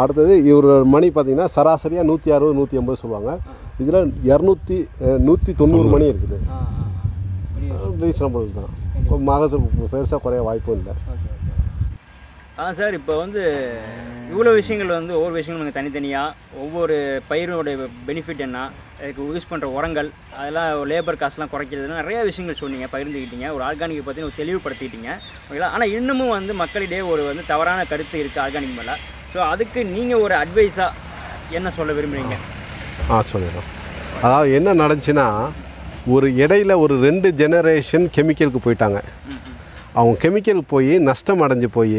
அடுத்தது இவர் மணி பார்த்திங்கன்னா சராசரியாக 160-180 சொல்லுவாங்க, இதில் 290 மணி இருக்குது. ரீசனபிள் தான், மகசூல் பெருசாக குறைய வாய்ப்பும் இல்லை. சார், இப்போ வந்து இவ்வளோ விஷயங்கள் வந்து ஒவ்வொரு விஷயங்களும் நீங்கள் தனித்தனியாக ஒவ்வொரு பயிரோடைய பெனிஃபிட் என்ன, அதுக்கு யூஸ் பண்ணுற உரங்கள், அதெல்லாம் லேபர் காஸ்ட்லாம் குறைக்கிறதுலாம் நிறையா விஷயங்கள் சொன்னீங்க, பகிர்ந்துக்கிட்டீங்க. ஒரு ஆர்கானிக்கை பற்றி ஒரு தெளிவுபடுத்திக்கிட்டீங்க ஓகேங்களா. ஆனால் இன்னமும் வந்து மக்களிடையே ஒரு வந்து தவறான கருத்து இருக்குது ஆர்கானிக் மேலே. ஸோ அதுக்கு நீங்கள் ஒரு அட்வைஸாக என்ன சொல்ல விரும்புகிறீங்க? சொல்லிடுறோம். அதாவது என்ன நடந்துச்சுன்னா, ஒரு இடையில ஒரு 2 ஜெனரேஷன் கெமிக்கலுக்கு போயிட்டாங்க. அவங்க கெமிக்கலுக்கு போய் நஷ்டம் அடைஞ்சு போய்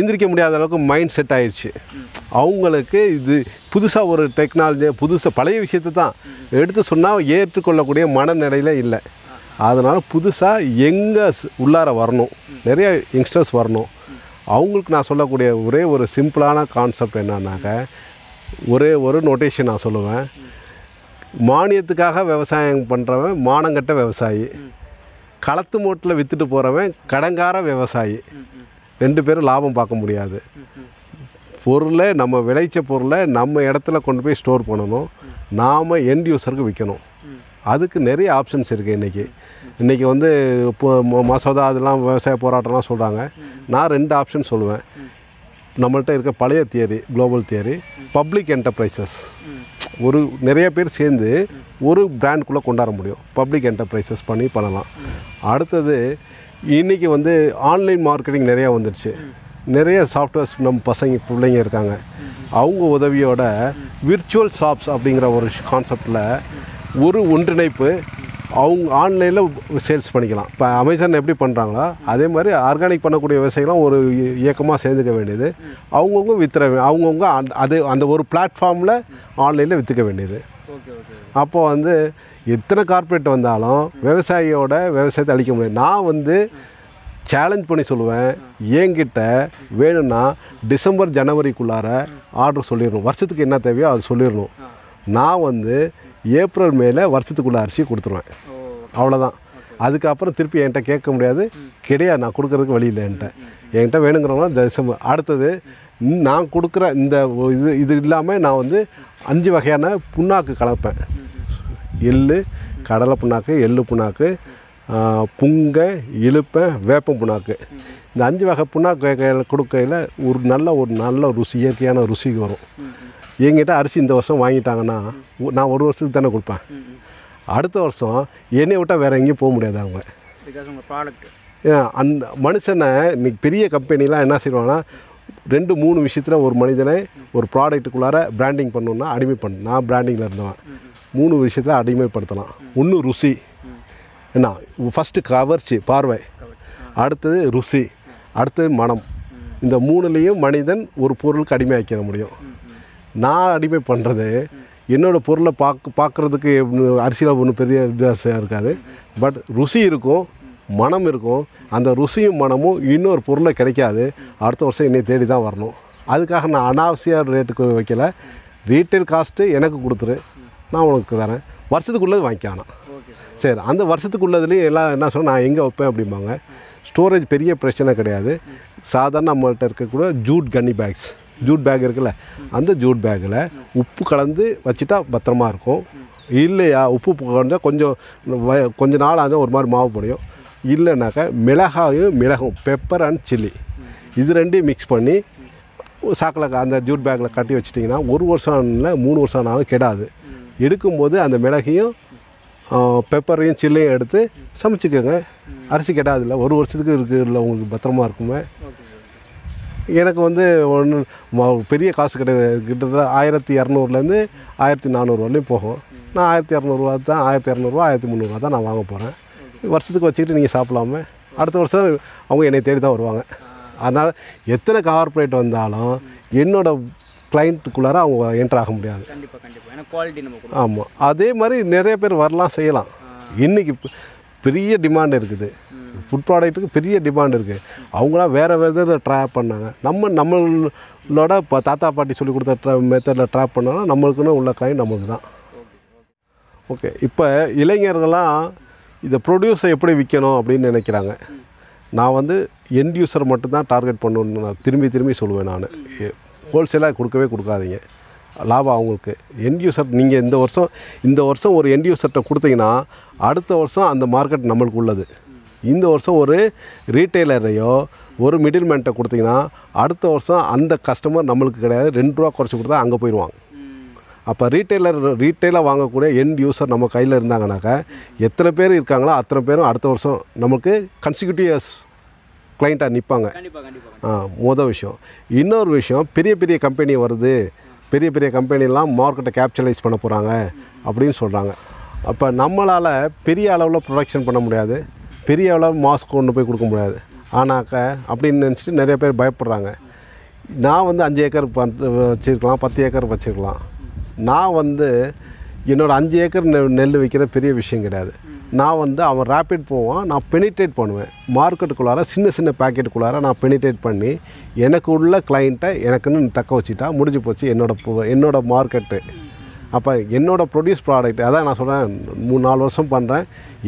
எந்திரிக்க முடியாத அளவுக்கு மைண்ட் செட் ஆயிடுச்சு அவங்களுக்கு. இது புதுசாக ஒரு டெக்னாலஜி, புதுசாக பழைய விஷயத்தை தான் எடுத்து சொன்னால் ஏற்றுக்கொள்ளக்கூடிய மனநிலையில் இல்லை. அதனால் புதுசாக எங்கே உள்ளார வரணும், நிறைய யங்ஸ்டர்ஸ் வரணும். அவங்களுக்கு நான் சொல்லக்கூடிய ஒரே ஒரு சிம்பிளான கான்செப்ட் என்னன்னாக்க, ஒரே ஒரு நோட்டேஷன் நான் சொல்லுவேன். மானியத்துக்காக விவசாயம் பண்ணுறவன் மானங்கட்ட விவசாயி, களத்து மூட்டில் விற்றுட்டு போகிறவன் கடங்கார விவசாயி. 2 பேரும் லாபம் பார்க்க முடியாது. பொருளை, நம்ம விளைச்ச பொருளை நம்ம இடத்துல கொண்டு போய் ஸ்டோர் பண்ணணும், நாம் எண்ட் யூஸருக்கு விற்கணும். அதுக்கு நிறைய ஆப்ஷன்ஸ் இருக்குது. இன்றைக்கி வந்து இப்போது மசோதா அதெல்லாம் விவசாய போராட்டம்லாம் சொல்கிறாங்க. நான் 2 ஆப்ஷன் சொல்லுவேன். நம்மள்கிட்ட இருக்க பழைய theory, global theory, public enterprises. ஒரு நிறைய பேர் சேர்ந்து ஒரு பிராண்டுக்குள்ளே கொண்டாட முடியும், பப்ளிக் என்டர்பிரைசஸ் பண்ணி பண்ணலாம். அடுத்தது இன்றைக்கி வந்து ஆன்லைன் மார்க்கெட்டிங் நிறையா வந்துடுச்சு. நிறைய சாஃப்ட்வேர்ஸ் நம்ம பிள்ளைங்க இருக்காங்க. அவங்க உதவியோட விர்ச்சுவல் ஷாப்ஸ் அப்படிங்கிற ஒரு கான்செப்டில் ஒரு ஒன்றிணைப்பு, அவங்க ஆன்லைனில் சேல்ஸ் பண்ணிக்கலாம். இப்போ அமேசான் எப்படி பண்ணுறாங்களோ அதே மாதிரி ஆர்கானிக் பண்ணக்கூடிய விவசாயிகளாம் ஒரு இயக்கமாக சேர்ந்துக்க வேண்டியது. அவங்கவுங்க அவங்கவுங்க அது அந்த ஒரு பிளாட்ஃபார்மில் ஆன்லைனில் விற்றுக்க வேண்டியது. அப்போது வந்து எத்தனை கார்ப்பரேட் வந்தாலும் விவசாயத்தை அழிக்க முடியாது. நான் வந்து சேலஞ்ச் பண்ணி சொல்லுவேன், என்கிட்ட வேணும்னா டிசம்பர்-ஜனவரிக்குள்ளார ஆர்டர் சொல்லிடணும். வருஷத்துக்கு என்ன தேவையோ அது சொல்லிடணும். நான் வந்து ஏப்ரல் மேலே வருஷத்துக்குள்ளே அரிசியை கொடுத்துருவேன், அவ்வளோதான். அதுக்கப்புறம் திருப்பி என்கிட்ட கேட்க முடியாது, கிடையாது, நான் கொடுக்குறதுக்கு வழி இல்லை. என்கிட்ட வேணுங்கிறவங்க டிசம்பர். அடுத்தது நான் கொடுக்குற இந்த இது இது இல்லாமல் நான் வந்து 5 வகையான புண்ணாக்கு கலப்பேன். எள்ளு, கடலை புண்ணாக்கு, எள்ளு புண்ணாக்கு, புங்க, இழுப்பை, வேப்பம் புண்ணாக்கு. இந்த 5 வகை புண்ணாக்கு கொடுக்கையில் ஒரு நல்ல ருசி, இயற்கையான ருசிக்கு வரும். என்கிட்ட அரிசி இந்த வருஷம் வாங்கிட்டாங்கன்னா நான் ஒரு வருஷத்துக்கு தானே கொடுப்பேன். அடுத்த வருஷம் என்னை விட்டால் வேறு எங்கேயும் போக முடியாது அவங்க. பிகாஸ் உங்கள் ப்ராடக்ட் அந்த மனுஷனை இன்றைக்கி பெரிய கம்பெனிலாம் என்ன செய்வாங்கன்னா ரெண்டு மூணு விஷயத்தில் ஒரு மனிதனை ஒரு ப்ராடக்ட்டுக்குள்ளார பிராண்டிங் பண்ணணுன்னா அடிமை பண்ண. நான் பிராண்டிங்கில் இருந்தவன். மூணு விஷயத்தில் அடிமைப்படுத்தலாம். ஒன்று ருசி, என்ன ஃபஸ்ட்டு கவர்ச்சி பார்வை, அடுத்தது ருசி, அடுத்தது மனம். இந்த மூணுலேயும் மனிதன் ஒரு பொருளுக்கு அடிமை ஆக்கிட முடியும். நான் அடிமை பண்ணுறது என்னோடய பொருளை பார்க்குறதுக்கு அரிசியில் ஒன்றும் பெரிய வித்தியாசம் இருக்காது. பட் ருசி இருக்கும், மனம் இருக்கும். அந்த ருசியும் மனமும் இன்னொரு பொருளை கிடைக்காது. அடுத்த வருஷம் என்னை தேடி தான் வரணும். அதுக்காக நான் அனாவசிய ரேட்டுக்கு வைக்கலை. ரீட்டைல் காஸ்ட்டு எனக்கு கொடுத்துரு, நான் உனக்கு தரேன், வருஷத்துக்குள்ளது வாங்கிக்கானேன். சரி, அந்த வருஷத்துக்குள்ளதுலேயே எல்லாம் என்ன சொன்னால் நான் எங்கே வைப்பேன் அப்படிம்பாங்க. ஸ்டோரேஜ் பெரிய பிரச்சனை கிடையாது. சாதாரண நம்மள்கிட்ட இருக்கக்கூட jute gunny bags, jute bag இருக்குல்ல, அந்த ஜூட் பேக்கில் உப்பு கலந்து வச்சுட்டா பத்திரமா இருக்கும். இல்லையா உப்பு கலந்தால் கொஞ்சம் கொஞ்ச நாள் ஆனால் ஒரு மாதிரி மாவு பொடியும். இல்லைனாக்கா மிளகாயும் மிளகும், பெப்பர் அண்ட் சில்லி, இது ரெண்டையும் மிக்ஸ் பண்ணி சாக்கில் அந்த ஜூட் பேக்கில் கட்டி வச்சிட்டிங்கன்னா ஒரு வருஷம் இல்லை 3 வருஷம் ஆனாலும் கெடாது. எடுக்கும்போது அந்த மிளகையும் பெப்பரையும் சில்லையும் எடுத்து சமைச்சிக்கோங்க. அரிசி கெடாதில்ல, ஒரு வருஷத்துக்கு இருக்குதுல, உங்களுக்கு பத்திரமா இருக்குமே. எனக்கு வந்து ஒன்றும் பெரிய காசு கிடையாது. கிட்டத்தட்ட 1200-1400 வரலையும் போகும். நான் 1200 தான், 1200-1300 தான் நான் வாங்க போகிறேன். வருஷத்துக்கு வச்சுக்கிட்டு நீங்கள் சாப்பிடாமல் அடுத்த வருஷம் அவங்க என்னை தேடி தான் வருவாங்க. அதனால் எத்தனை கார்பரேட் வந்தாலும் என்னோடய கிளைண்ட்டுக்குள்ளார அவங்க என்டர் ஆக முடியாது. கண்டிப்பாக கண்டிப்பாக, ஏன்னா குவாலிட்டி நம்ம. ஆமாம், அதே மாதிரி நிறைய பேர் வரலாம் செய்யலாம். இன்றைக்கி பெரிய டிமாண்ட் இருக்குது, ஃபுட் ப்ராடக்ட்டுக்கு பெரிய டிமாண்ட் இருக்குது. அவங்களாம் வேறு விதத்தை ட்ராப் பண்ணாங்க. நம்மளோட இப்போ தாத்தா பாட்டி சொல்லி கொடுத்த மெத்தடில் ட்ராப் பண்ணோன்னா நம்மளுக்குன்னு உள்ள கிளைண்ட் நம்மளுக்கு தான். ஓகே, இப்போ இளைஞர்கள்லாம் இதை ப்ரொடியூஸை எப்படி விற்கணும் அப்படின்னு நினைக்கிறாங்க. நான் வந்து எண்ட்யூசர் மட்டும்தான் டார்கெட் பண்ணணுன்னு நான் திரும்பி சொல்லுவேன். நான் ஹோல்சேலாக கொடுக்கவே கொடுக்காதீங்க, லாபம் அவங்களுக்கு. எண்ட்யூசர் நீங்கள் இந்த வருஷம் ஒரு எண்ட்யூசர்கிட்ட கொடுத்தீங்கன்னா அடுத்த வருஷம் அந்த மார்க்கெட் நம்மளுக்கு உள்ளது. இந்த வருஷம் ஒரு ரீட்டெய்லரையோ ஒரு மிடில்மேன்ட்டை கொடுத்தீங்கன்னா அடுத்த வருஷம் அந்த கஸ்டமர் நம்மளுக்கு கிடையாது, 2 ரூபா குறைச்சி கொடுத்தா அங்கே போயிடுவாங்க. அப்போ ரீட்டெயிலாக வாங்கக்கூடிய எண்ட் யூஸர் நம்ம கையில் இருந்தாங்கனாக்கா எத்தனை பேர் இருக்காங்களோ அத்தனை பேரும் அடுத்த வருஷம் நமக்கு கன்சிக்யூட்டிவ் கிளைண்ட்டாக நிற்பாங்க. மொதல் விஷயம். இன்னொரு விஷயம், பெரிய பெரிய கம்பெனி வருது, பெரிய பெரிய கம்பெனிலாம் மார்க்கெட்டை கேப்சலைஸ் பண்ண போகிறாங்க அப்படின்னு சொல்கிறாங்க. அப்போ நம்மளால் பெரிய அளவில் ப்ரொடக்ஷன் பண்ண முடியாது, பெரிய அளவில் மாஸ்க் கொண்டு போய் கொடுக்க முடியாது. ஆனாக்கா அப்படின்னு நினச்சிட்டு நிறைய பேர் பயப்படுறாங்க. நான் வந்து 5 ஏக்கர் வச்சுருக்கலாம், 10 ஏக்கர் வச்சுருக்கலாம். நான் வந்து என்னோடய 5 ஏக்கர் நெல் விற்கிற பெரிய விஷயம் கிடையாது. நான் வந்து அவன் ரேபிட் போவான், நான் பெனிட்ரேட் பண்ணுவேன் மார்க்கெட்டுக்குள்ளார, சின்ன சின்ன பேக்கெட்டுக்குள்ளார நான் பெனிட்ரேட் பண்ணி எனக்கு உள்ள கிளைண்ட்டை எனக்குன்னு தக்க வச்சுட்டா முடிஞ்சு போச்சு என்னோடய மார்க்கெட்டு. அப்போ என்னோடய ப்ரொடியூஸ் ப்ராடக்ட், அதான் நான் சொல்கிறேன், 3-4 வருஷம் பண்ணுறேன்.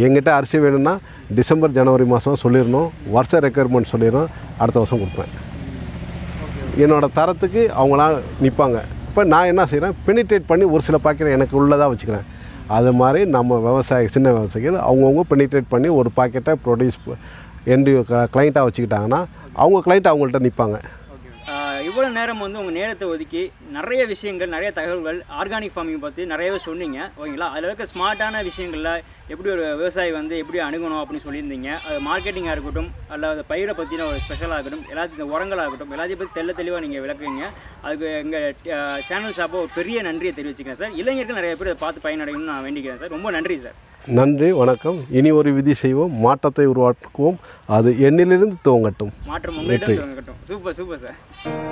எங்கிட்ட அரிசி வேணும்னா டிசம்பர் ஜனவரி மாதம் சொல்லிடணும், வருஷம் ரெக்குயர்மெண்ட் சொல்லிடணும், அடுத்த வருஷம் கொடுப்பேன். என்னோடய தரத்துக்கு அவங்களாம் நிற்பாங்க. இப்போ நான் என்ன செய்கிறேன், பெனிட்ரேட் பண்ணி ஒரு சில பாக்கெட் எனக்கு உள்ளதாக வச்சுக்கிறேன். அது மாதிரி நம்ம சின்ன விவசாயிகள் அவங்கவுங்க பெனிட்ரேட் பண்ணி ஒரு பாக்கெட்டை ப்ரொடியூஸ் எண்டு கிளைண்ட்டாக வச்சுக்கிட்டாங்கன்னா அவங்க கிளைண்ட் அவங்கள்ட்ட நிற்பாங்க. இவ்வளோ நேரம் வந்து உங்கள் நேரத்தை ஒதுக்கி நிறைய விஷயங்கள், நிறைய தகவல்கள் ஆர்கானிக் ஃபார்மிங் பற்றி நிறையவே சொன்னீங்க. ஓகேங்களா, அதில் இருக்க ஸ்மார்ட்டான விஷயங்களில் எப்படி ஒரு விவசாயி வந்து எப்படி அணுகணும் அப்படின்னு சொல்லியிருந்தீங்க. அது மார்க்கெட்டிங்காக இருக்கட்டும், அல்லது பயிரை பற்றின ஒரு ஸ்பெஷலாக இருக்கட்டும், எல்லாத்தையும் உரங்களாக இருக்கட்டும், எல்லாத்தையும் பற்றி தெளிவாக நீங்கள் விளக்குவீங்க. அதுக்கு எங்கள் சேனல் சார்பாக ஒரு பெரிய நன்றியை தெரிவிச்சுக்கிறேன் சார். இளைஞர்கள் நிறைய பேர் அதை பார்த்து பயனடையணும்னு நான் வேண்டிக்கிறேன் சார். ரொம்ப நன்றி சார். நன்றி, வணக்கம். இனி ஒரு விதி செய்வோம், மாற்றத்தை உருவாக்குவோம், அது எண்ணிலிருந்து துவங்கட்டும். மாற்றம் துவங்கட்டும். Super super sir.